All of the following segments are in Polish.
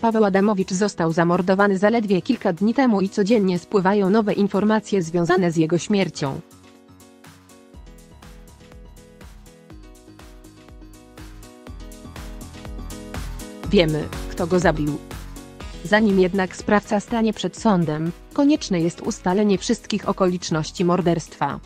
Paweł Adamowicz został zamordowany zaledwie kilka dni temu i codziennie spływają nowe informacje związane z jego śmiercią. Wiemy, kto go zabił. Zanim jednak sprawca stanie przed sądem, konieczne jest ustalenie wszystkich okoliczności morderstwa.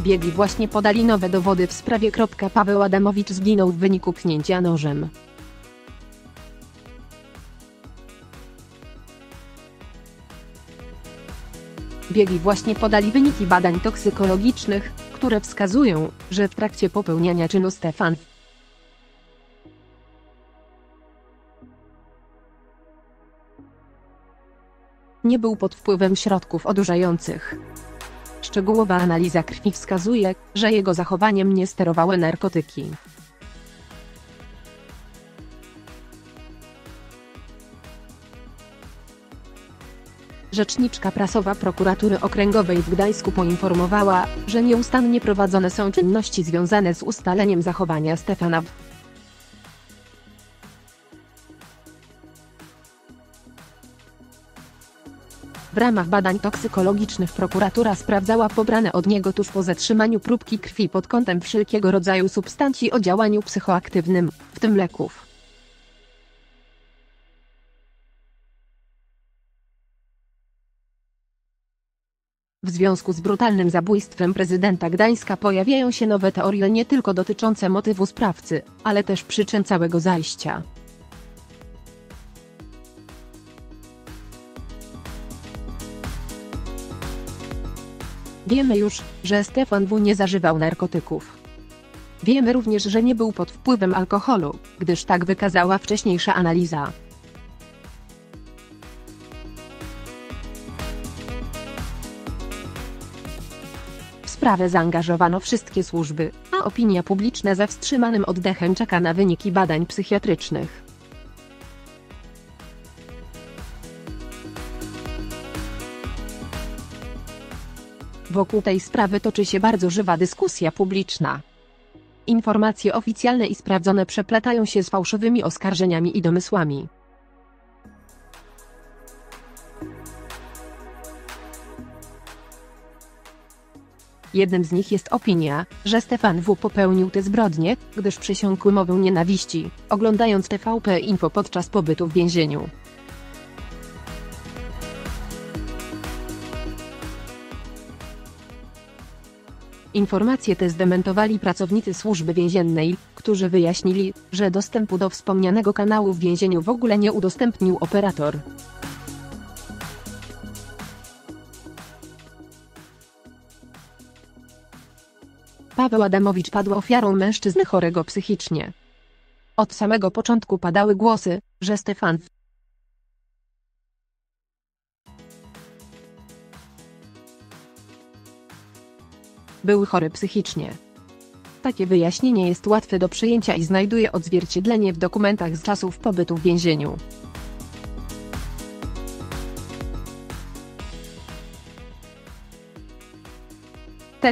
Biegli właśnie podali nowe dowody w sprawie. Paweł Adamowicz zginął w wyniku pchnięcia nożem. Biegli właśnie podali wyniki badań toksykologicznych, które wskazują, że w trakcie popełniania czynu Stefan nie był pod wpływem środków odurzających. Szczegółowa analiza krwi wskazuje, że jego zachowaniem nie sterowały narkotyki. Rzeczniczka prasowa Prokuratury Okręgowej w Gdańsku poinformowała, że nieustannie prowadzone są czynności związane z ustaleniem zachowania Stefana W. W ramach badań toksykologicznych prokuratura sprawdzała pobrane od niego tuż po zatrzymaniu próbki krwi pod kątem wszelkiego rodzaju substancji o działaniu psychoaktywnym, w tym leków. W związku z brutalnym zabójstwem prezydenta Gdańska pojawiają się nowe teorie nie tylko dotyczące motywu sprawcy, ale też przyczyn całego zajścia. Wiemy już, że Stefan W. nie zażywał narkotyków. Wiemy również, że nie był pod wpływem alkoholu, gdyż tak wykazała wcześniejsza analiza. W sprawę zaangażowano wszystkie służby, a opinia publiczna ze wstrzymanym oddechem czeka na wyniki badań psychiatrycznych. Wokół tej sprawy toczy się bardzo żywa dyskusja publiczna. Informacje oficjalne i sprawdzone przeplatają się z fałszywymi oskarżeniami i domysłami. Jednym z nich jest opinia, że Stefan W. popełnił te zbrodnie, gdyż przysiągł mowę nienawiści, oglądając TVP Info podczas pobytu w więzieniu. Informacje te zdementowali pracownicy Służby Więziennej, którzy wyjaśnili, że dostępu do wspomnianego kanału w więzieniu w ogóle nie udostępnił operator. Paweł Adamowicz padł ofiarą mężczyzny chorego psychicznie. Od samego początku padały głosy, że Stefan był chory psychicznie. Takie wyjaśnienie jest łatwe do przyjęcia i znajduje odzwierciedlenie w dokumentach z czasów pobytu w więzieniu.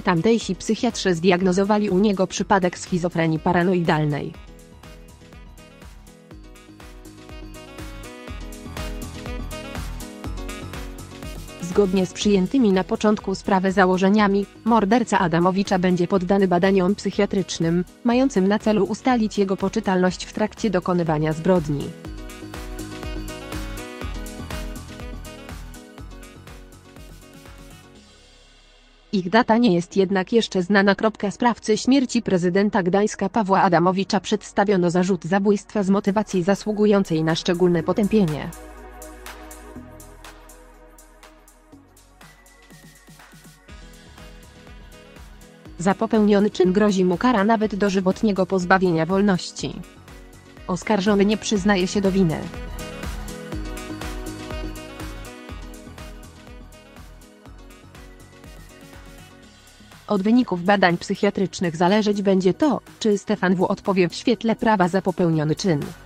Tamtejsi psychiatrzy zdiagnozowali u niego przypadek schizofrenii paranoidalnej. Zgodnie z przyjętymi na początku sprawy założeniami, morderca Adamowicza będzie poddany badaniom psychiatrycznym, mającym na celu ustalić jego poczytalność w trakcie dokonywania zbrodni. Ich data nie jest jednak jeszcze znana. Sprawcy śmierci prezydenta Gdańska Pawła Adamowicza przedstawiono zarzut zabójstwa z motywacji zasługującej na szczególne potępienie. Za popełniony czyn grozi mu kara nawet dożywotniego pozbawienia wolności. Oskarżony nie przyznaje się do winy. Od wyników badań psychiatrycznych zależeć będzie to, czy Stefan W. odpowie w świetle prawa za popełniony czyn.